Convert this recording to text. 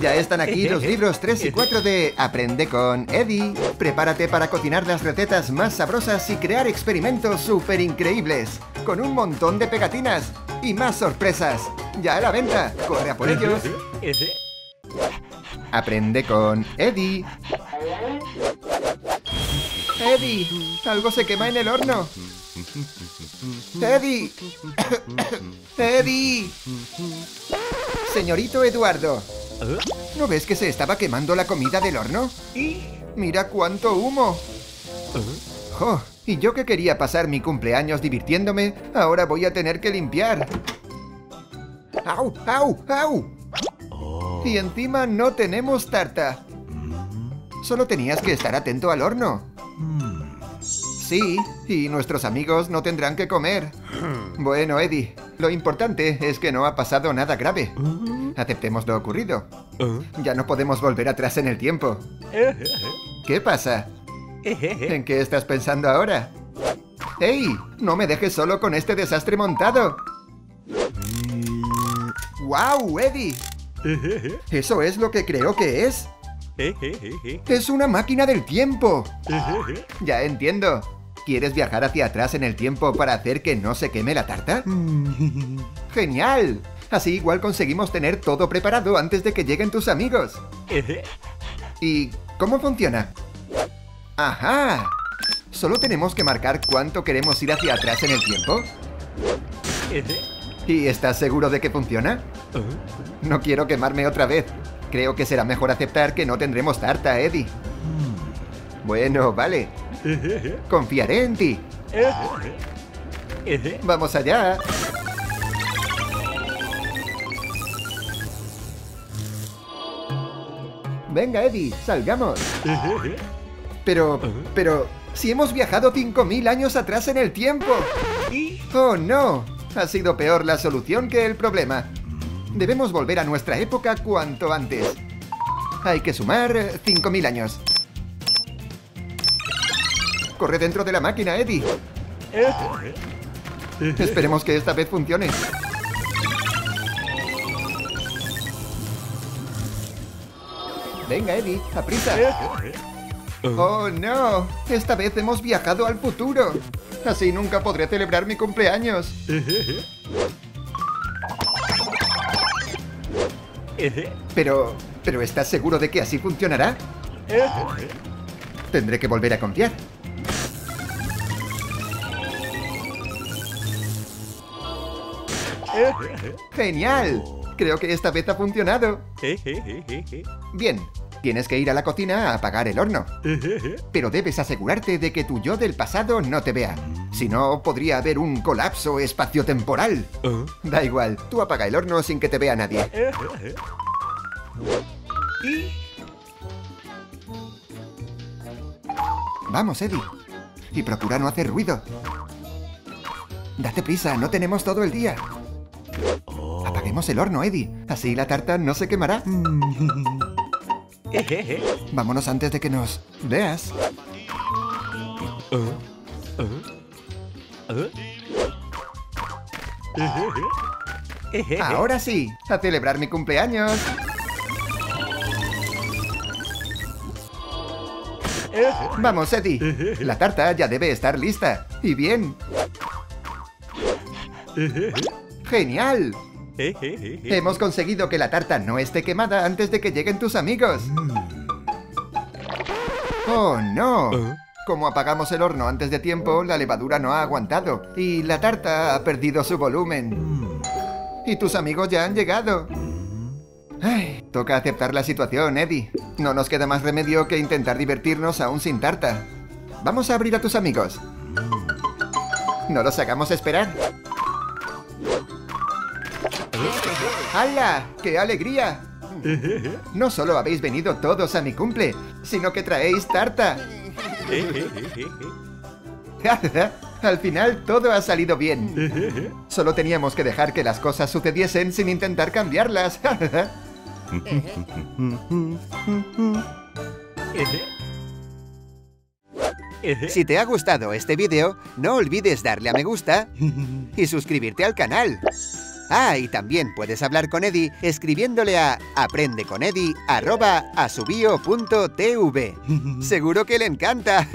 Ya están aquí los libros 3 y 4 de Aprende con Eddie. Prepárate para cocinar las recetas más sabrosas y crear experimentos súper increíbles, con un montón de pegatinas y más sorpresas. ¡Ya a la venta! ¡Corre a por ellos! Aprende con Eddie. Eddie, algo se quema en el horno. Eddie. Eddie. Señorito Eduardo, ¿no ves que se estaba quemando la comida del horno? ¡Mira cuánto humo! Oh, y yo que quería pasar mi cumpleaños divirtiéndome, ahora voy a tener que limpiar. ¡Au, au, au! Y encima no tenemos tarta. Solo tenías que estar atento al horno. Sí, y nuestros amigos no tendrán que comer. Bueno, Eddie, lo importante es que no ha pasado nada grave. Aceptemos lo ocurrido. Ya no podemos volver atrás en el tiempo. ¿Qué pasa? ¿En qué estás pensando ahora? ¡Ey! ¡No me dejes solo con este desastre montado! ¡Wow, Eddie! ¿Eso es lo que creo que es? ¡Es una máquina del tiempo! Ya entiendo. ¿Quieres viajar hacia atrás en el tiempo para hacer que no se queme la tarta? ¡Genial! Así igual conseguimos tener todo preparado antes de que lleguen tus amigos. ¿Y cómo funciona? ¡Ajá! Solo tenemos que marcar cuánto queremos ir hacia atrás en el tiempo. ¿Y estás seguro de que funciona? No quiero quemarme otra vez. Creo que será mejor aceptar que no tendremos tarta, Eddie. Bueno, vale. Confiaré en ti. ¡Vamos allá! Venga, Eddie, salgamos. Pero, si hemos viajado 5.000 años atrás en el tiempo. ¡Oh, no! Ha sido peor la solución que el problema. Debemos volver a nuestra época cuanto antes. Hay que sumar 5.000 años. Corre dentro de la máquina, Eddie. Esperemos que esta vez funcione. Venga, Eddie, a prisa. ¡Oh, no! Esta vez hemos viajado al futuro. Así nunca podré celebrar mi cumpleaños. Pero ¿estás seguro de que así funcionará? Tendré que volver a confiar. ¡Genial! Creo que esta vez ha funcionado. Bien, tienes que ir a la cocina a apagar el horno. Pero debes asegurarte de que tu yo del pasado no te vea. Si no, podría haber un colapso espaciotemporal. Da igual, tú apaga el horno sin que te vea nadie. Vamos, Eddie. Y procura no hacer ruido. Date prisa, no tenemos todo el día. Apaguemos el horno, Eddie. Así la tarta no se quemará. Vámonos antes de que nos veas. Ahora sí, a celebrar mi cumpleaños. Vamos, Eddie. La tarta ya debe estar lista. Y bien. ¡Genial! Hemos conseguido que la tarta no esté quemada antes de que lleguen tus amigos. ¡Oh, no! Como apagamos el horno antes de tiempo, la levadura no ha aguantado y la tarta ha perdido su volumen. Y tus amigos ya han llegado. Ay, toca aceptar la situación, Eddie. No nos queda más remedio que intentar divertirnos aún sin tarta. Vamos a abrir a tus amigos. No los hagamos esperar. ¡Hala! ¡Qué alegría! No solo habéis venido todos a mi cumple, sino que traéis tarta. Al final todo ha salido bien. Solo teníamos que dejar que las cosas sucediesen sin intentar cambiarlas. Si te ha gustado este vídeo, no olvides darle a me gusta y suscribirte al canal. Ah, y también puedes hablar con Eddie escribiéndole a aprendeconeddie@asubio.tv. Seguro que le encanta.